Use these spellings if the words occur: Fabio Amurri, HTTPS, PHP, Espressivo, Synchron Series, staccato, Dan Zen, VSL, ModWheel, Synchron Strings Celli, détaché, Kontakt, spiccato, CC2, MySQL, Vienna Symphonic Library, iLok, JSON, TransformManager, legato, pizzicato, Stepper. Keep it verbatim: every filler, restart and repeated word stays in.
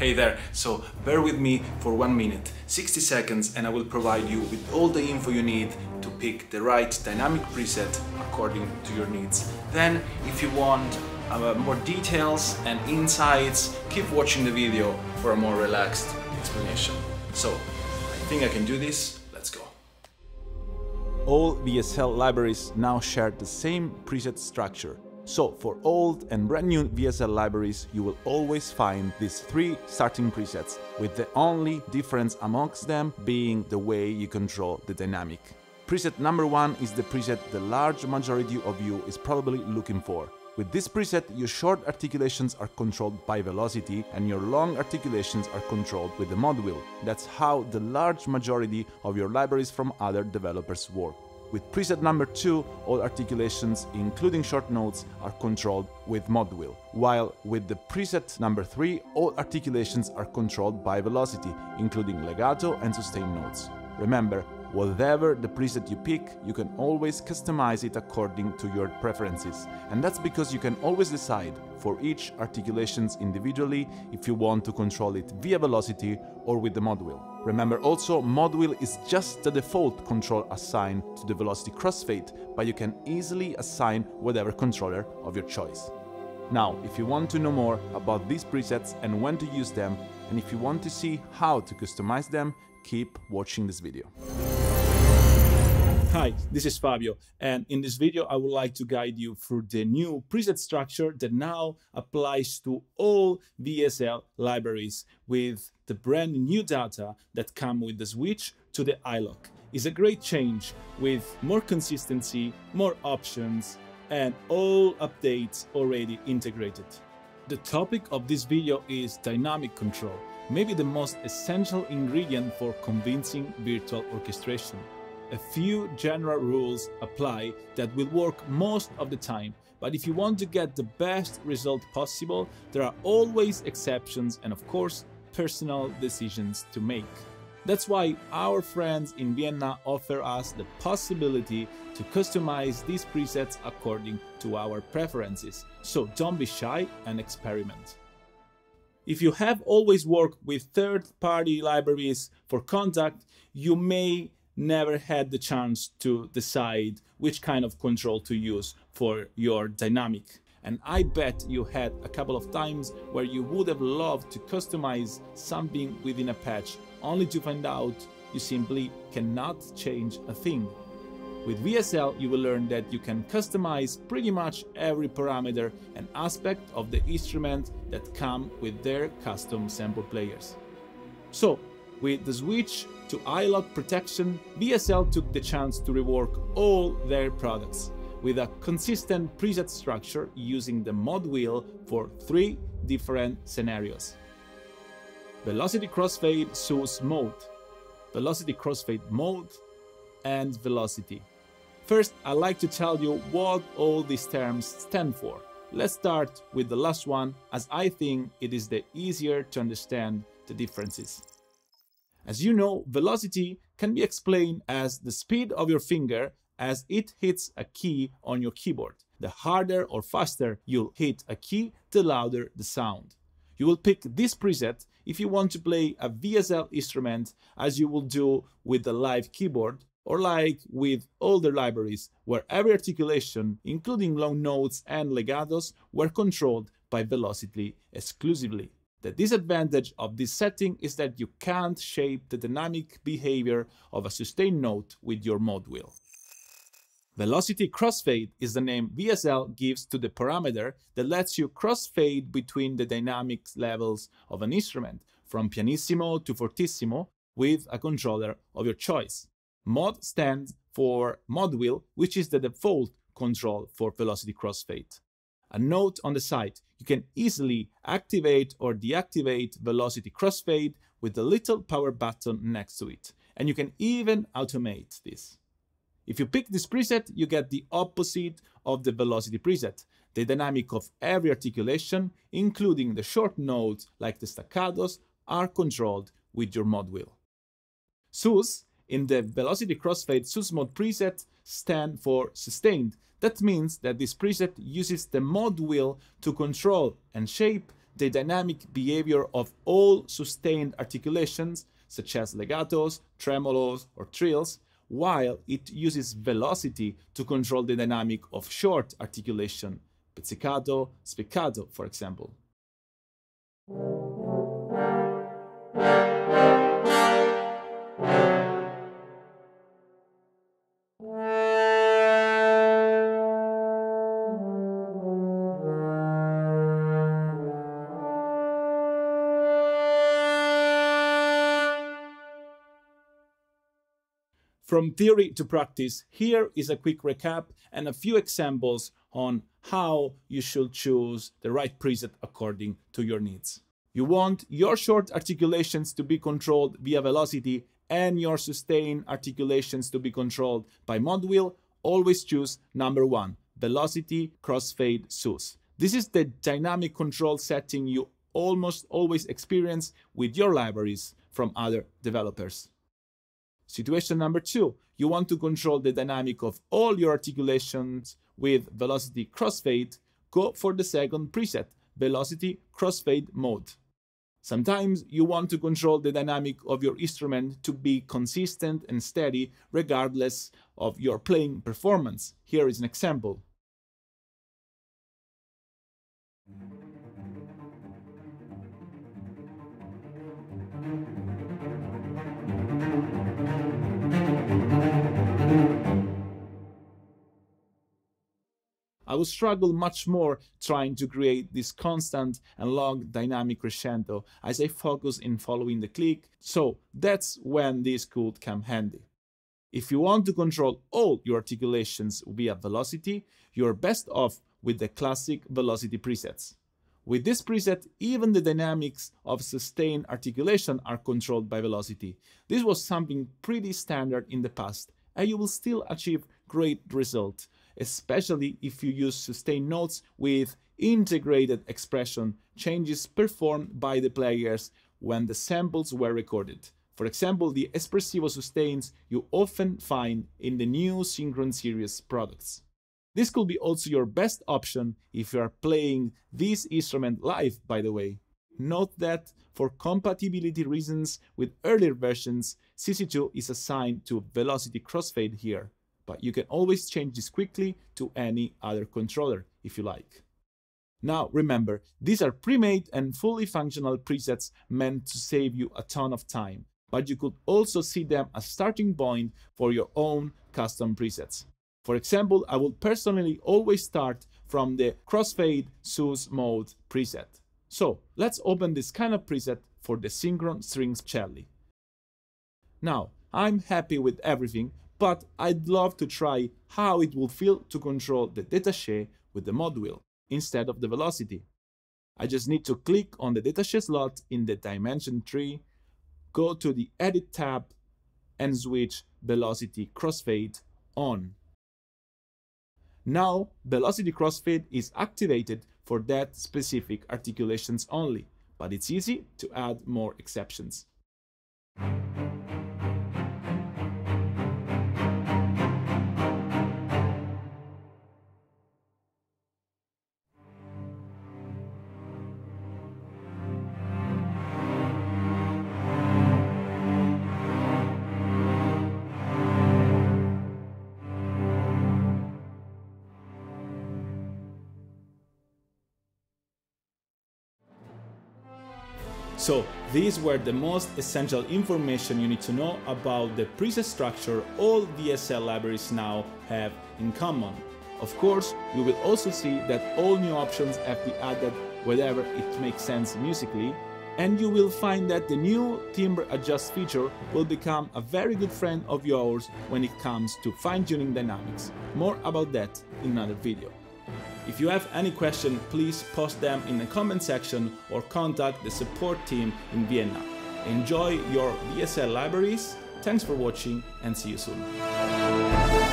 Hey there, so bear with me for one minute, sixty seconds, and I will provide you with all the info you need to pick the right dynamic preset according to your needs. Then, if you want uh, more details and insights, keep watching the video for a more relaxed explanation. So, I think I can do this, let's go. All V S L libraries now share the same preset structure. So, for old and brand new V S L libraries, you will always find these three starting presets, with the only difference amongst them being the way you control the dynamic. Preset number one is the preset the large majority of you is probably looking for. With this preset, your short articulations are controlled by velocity and your long articulations are controlled with the ModWheel. That's how the large majority of your libraries from other developers work. With preset number two, all articulations, including short notes, are controlled with ModWheel, while with the preset number three, all articulations are controlled by velocity, including legato and sustained notes. Remember, whatever the preset you pick, you can always customize it according to your preferences, and that's because you can always decide for each articulations individually if you want to control it via velocity or with the ModWheel. Remember also, ModWheel is just the default control assigned to the velocity crossfade, but you can easily assign whatever controller of your choice. Now, if you want to know more about these presets and when to use them, and if you want to see how to customize them, keep watching this video. Hi, this is Fabio, and in this video I would like to guide you through the new preset structure that now applies to all V S L libraries with the brand new data that come with the switch to the iLok. It's a great change with more consistency, more options, and all updates already integrated. The topic of this video is dynamic control, maybe the most essential ingredient for convincing virtual orchestration. A few general rules apply that will work most of the time, but if you want to get the best result possible, there are always exceptions and, of course, personal decisions to make. That's why our friends in Vienna offer us the possibility to customize these presets according to our preferences, so don't be shy and experiment. If you have always worked with third-party libraries for Kontakt, you may never had the chance to decide which kind of control to use for your dynamic. And I bet you had a couple of times where you would have loved to customize something within a patch, only to find out you simply cannot change a thing. With V S L, you will learn that you can customize pretty much every parameter and aspect of the instrument that come with their custom sample players. So, with the switch to iLok protection, V S L took the chance to rework all their products with a consistent preset structure using the ModWheel for three different scenarios. Velocity Crossfade Source Mode, Velocity Crossfade Mode, and Velocity. First, I'd like to tell you what all these terms stand for. Let's start with the last one, as I think it is the easier to understand the differences. As you know, velocity can be explained as the speed of your finger as it hits a key on your keyboard. The harder or faster you'll hit a key, the louder the sound. You will pick this preset if you want to play a V S L instrument, as you will do with the live keyboard, or like with older libraries, where every articulation, including long notes and legatos, were controlled by velocity exclusively. The disadvantage of this setting is that you can't shape the dynamic behavior of a sustained note with your ModWheel. Velocity Crossfade is the name V S L gives to the parameter that lets you crossfade between the dynamic levels of an instrument, from pianissimo to fortissimo, with a controller of your choice. Mod stands for ModWheel, which is the default control for Velocity Crossfade. A note on the side, you can easily activate or deactivate Velocity Crossfade with the little power button next to it, and you can even automate this. If you pick this preset, you get the opposite of the velocity preset, the dynamic of every articulation, including the short notes like the staccatos, are controlled with your ModWheel. Sus in the Velocity Crossfade Sus Mode preset stand for sustained. That means that this preset uses the ModWheel to control and shape the dynamic behavior of all sustained articulations, such as legatos, tremolos, or trills, while it uses velocity to control the dynamic of short articulation, pizzicato, spiccato, for example. From theory to practice, here is a quick recap and a few examples on how you should choose the right preset according to your needs. You want your short articulations to be controlled via velocity and your sustained articulations to be controlled by ModWheel. Always choose number one, velocity crossfade source. This is the dynamic control setting you almost always experience with your libraries from other developers. Situation number two, you want to control the dynamic of all your articulations with velocity crossfade. Go for the second preset, velocity crossfade mode. Sometimes you want to control the dynamic of your instrument to be consistent and steady regardless of your playing performance. Here is an example. I would struggle much more trying to create this constant and long dynamic crescendo as I focus in following the click, so that's when this could come handy. If you want to control all your articulations via velocity, you're best off with the classic velocity presets. With this preset, even the dynamics of sustained articulation are controlled by velocity. This was something pretty standard in the past, and you will still achieve great results, especially if you use sustained notes with integrated expression changes performed by the players when the samples were recorded. For example, the Espressivo sustains you often find in the new Synchron Series products. This could be also your best option if you are playing this instrument live, by the way. Note that, for compatibility reasons with earlier versions, C C two is assigned to velocity crossfade here. But you can always change this quickly to any other controller if you like. Now remember, these are pre-made and fully functional presets meant to save you a ton of time, but you could also see them as starting point for your own custom presets. For example, I will personally always start from the Crossfade Source Mode preset. So let's open this kind of preset for the Synchron Strings Celli. Now, I'm happy with everything, but I'd love to try how it would feel to control the détaché with the ModWheel instead of the velocity. I just need to click on the détaché slot in the dimension tree, go to the Edit tab, and switch Velocity Crossfade on. Now, Velocity Crossfade is activated for that specific articulations only, but it's easy to add more exceptions. So these were the most essential information you need to know about the preset structure all V S L libraries now have in common. Of course, you will also see that all new options have been added wherever it makes sense musically, and you will find that the new Timbre Adjust feature will become a very good friend of yours when it comes to fine-tuning dynamics. More about that in another video. If you have any question, please post them in the comment section or contact the support team in Vienna. Enjoy your V S L libraries, thanks for watching, and see you soon.